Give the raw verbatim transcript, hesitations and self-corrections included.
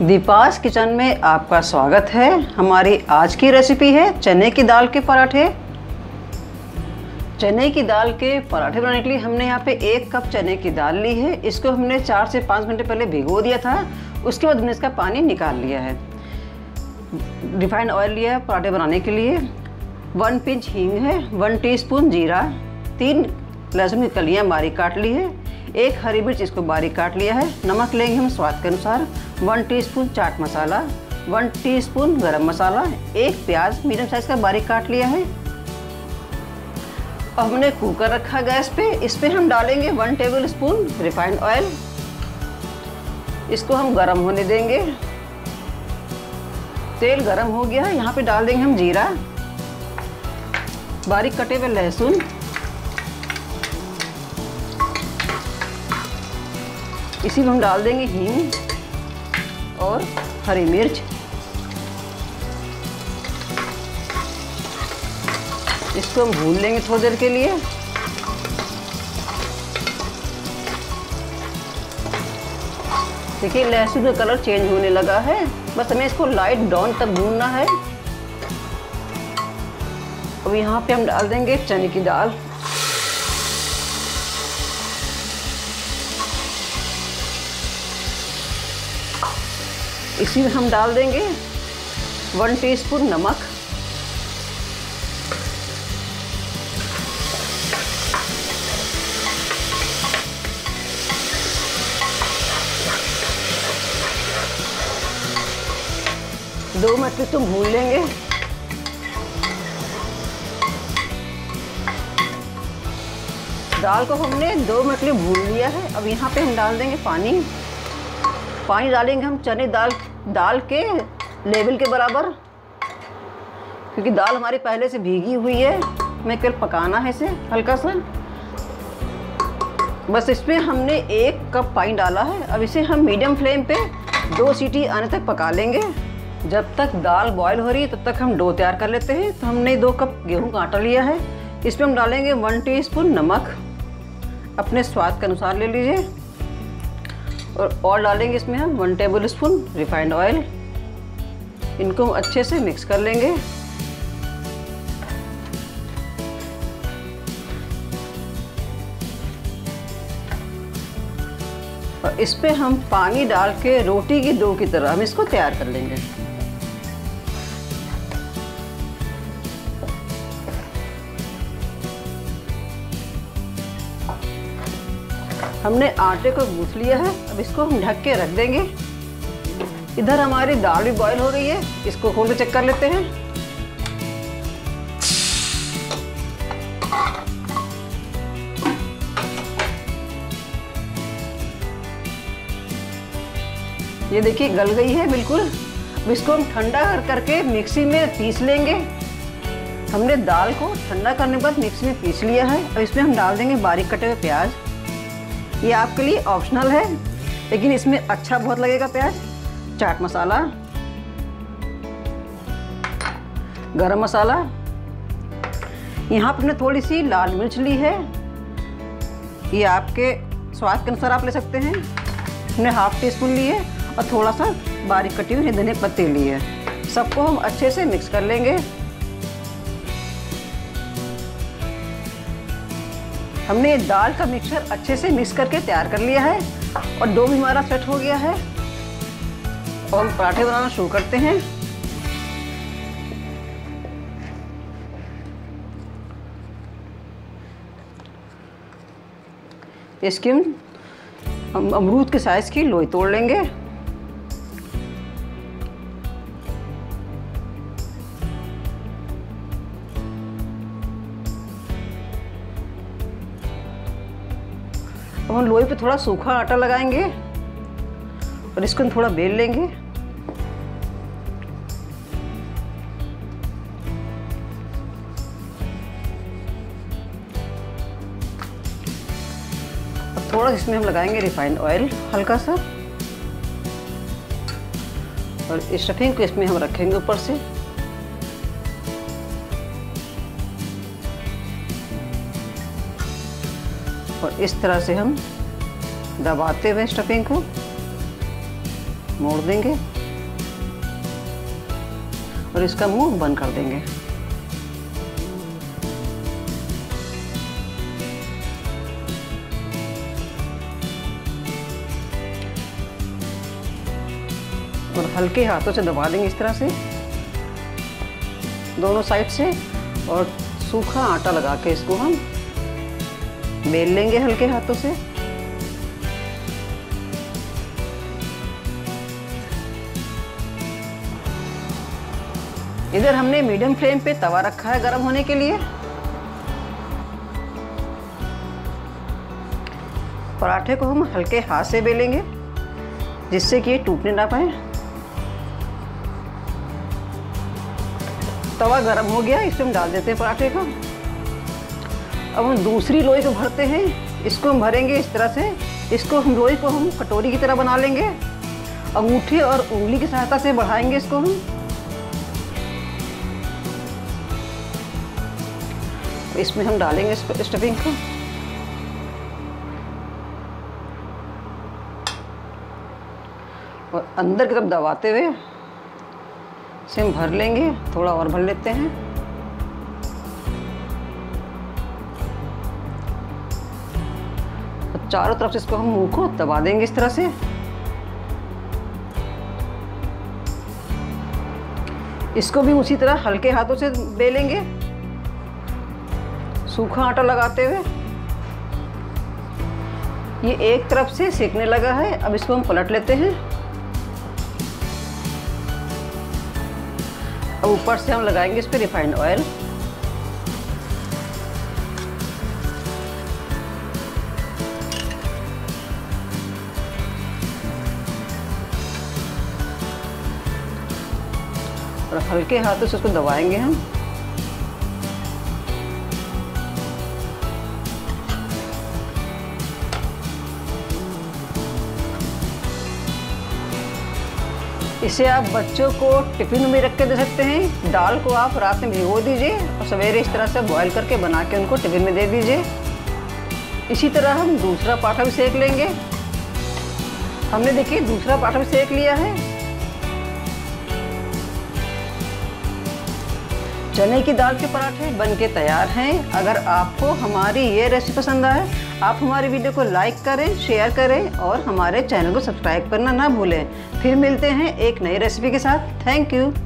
Deepansh kitchen में आपका स्वागत है। हमारी आज की रेसिपी है चने की दाल के पराठे। चने की दाल के पराठे बनाने के लिए हमने यहाँ पे एक कप चने की दाल ली है। इसको हमने चार से पाँच घंटे पहले भिगो दिया था। उसके बाद हमने इसका पानी निकाल लिया है। रिफाइंड ऑयल लिया है पराठे बनाने के लिए। वन पिंच हींग है, वन टीस्पून जीरा, तीन लहसुन की कलियाँ बारीक काट ली है, एक हरी मिर्च इसको बारीक काट लिया है। नमक लेंगे हम स्वाद के अनुसार, one teaspoon chaat masala, one teaspoon garam masala, एक प्याज मीडियम साइज का बारीक काट लिया है। और हमने कुकर रखा गैस पे। इस पे हम डालेंगे one tablespoon refined oil. इसको हम गरम होने देंगे। तेल गरम हो गया है, यहाँ पे डाल देंगे हम जीरा, बारीक कटे हुए लहसुन, इसी में हम डाल देंगे हींग और हरी मिर्च। इसको हम भून लेंगे थोड़ी देर के लिए। देखिए लहसुन का कलर चेंज होने लगा है। बस हमें इसको लाइट ब्राउन तक भूनना है। अब यहाँ पे हम डाल देंगे चने की दाल। इसी में हम डाल देंगे वन टीस्पून नमक। दो मिनट तक तुम भून लेंगे। दाल को हमने दो मिनट के लिए भून लिया है। अब यहाँ पे हम डाल देंगे पानी। पानी डालेंगे हम चने दाल दाल के लेवल के बराबर, क्योंकि दाल हमारी पहले से भीगी हुई है। हमें केवल पकाना है इसे हल्का सा। बस इसमें हमने एक कप पानी डाला है। अब इसे हम मीडियम फ्लेम पे दो सीटी आने तक पका लेंगे। जब तक दाल बॉईल हो रही है तब तक हम डो तैयार कर लेते हैं। तो हमने दो कप गेहूं का आटा लिया है। इसमें हम डालेंगे वन टीस्पून नमक, अपने स्वाद के अनुसार ले लीजिए। और और डालेंगे इसमें हम one tablespoon refined oil. इनको हम अच्छे से मिक्स कर लेंगे। और इस पे हम पानी डाल के रोटी की डो की तरह हम इसको तैयार कर लेंगे। हमने आटे को गूंथ लिया है। अब इसको हम ढक के रख देंगे। इधर हमारी दाल भी बॉईल हो रही है। इसको खोल के चेक कर लेते हैं। ये देखिए गल गई है बिल्कुल। अब इसको हम ठंडा करके मिक्सी में पीस लेंगे। हमने दाल को ठंडा करने के बाद मिक्सी में पीस लिया है। अब इसमें हम डाल देंगे बारीक कटे हुए प्याज। ये आपके लिए ऑप्शनल है, लेकिन इसमें अच्छा बहुत लगेगा प्याज। चाट मसाला, गरम मसाला, यहाँ पर हमने थोड़ी सी लाल मिर्च ली है। ये आपके स्वाद के अनुसार आप ले सकते हैं। हमने हाफ टी स्पून ली है और थोड़ा सा बारीक कटी हुई धनिया पत्ती ली है। सबको हम अच्छे से मिक्स कर लेंगे। हमने दाल का मिक्सचर अच्छे से मिक्स करके तैयार कर लिया है। और डो भी हमारा सेट हो गया है। और हम पराठे बनाना शुरू करते हैं। इसकी हम अमरूद के साइज की लोई तोड़ लेंगे। हम लोई पे थोड़ा सूखा आटा लगाएंगे और इसको थोड़ा बेल लेंगे। और थोड़ा इसमें हम लगाएंगे रिफाइंड ऑयल हल्का सा। और स्टफिंग को इसमें हम रखेंगे ऊपर से। और इस तरह से हम दबाते हुए स्टफिंग को मोड़ देंगे और इसका मुंह बंद कर देंगे। और हल्के हाथों से दबा देंगे इस तरह से दोनों साइड से, और सूखा आटा लगा के इसको हम बेल लेंगे हल्के हाथों से। इधर हमने मीडियम फ्लेम पे तवा रखा है गरम होने के लिए। पराठे को हम हल्के हाथ से बेलेंगे जिससे कि ये टूटने ना पाए। तवा गरम हो गया, इसमें हम डाल देते हैं पराठे को। अब हम दूसरी लोई को भरते हैं, इसको हम भरेंगे इस तरह से। इसको हम लोई को हम कटोरी की तरह बना लेंगे। अंगूठे और उंगली की सहायता से बढ़ाएंगे इसको हम। इसमें हम डालेंगे स्टफिंग को। और अंदर की तरफ दबाते हुए इसे हम भर लेंगे, थोड़ा और भर लेते हैं। और चारों तरफ से इसको हम मुंह को दबा देंगे इस तरह से। इसको भी उसी तरह हल्के हाथों से बेलेंगे, सूखा आटा लगाते हुए। ये एक तरफ से सेकने लगा है, अब इसको हम पलट लेते हैं। अब ऊपर से हम लगाएंगे इस पर रिफाइंड ऑयल। और हल्के हाथों से उसको दबाएंगे हम। इसे आप बच्चों को टिफिन में रख के दे सकते हैं। दाल को आप रात में भिगो दीजिए और सवेरे इस तरह से बॉईल करके बना के उनको टिफिन में दे दीजिए। इसी तरह हम दूसरा पराठा भी सेक लेंगे। हमने देखिए दूसरा पराठा भी सेक लिया है। चने की दाल के पराठे बन के तैयार हैं। अगर आपको हमारी ये रेसिपी पसंद आए, आप हमारे वीडियो को लाइक करें, शेयर करें और हमारे चैनल को सब्सक्राइब करना ना भूलें। फिर मिलते हैं एक नई रेसिपी के साथ। Thank you.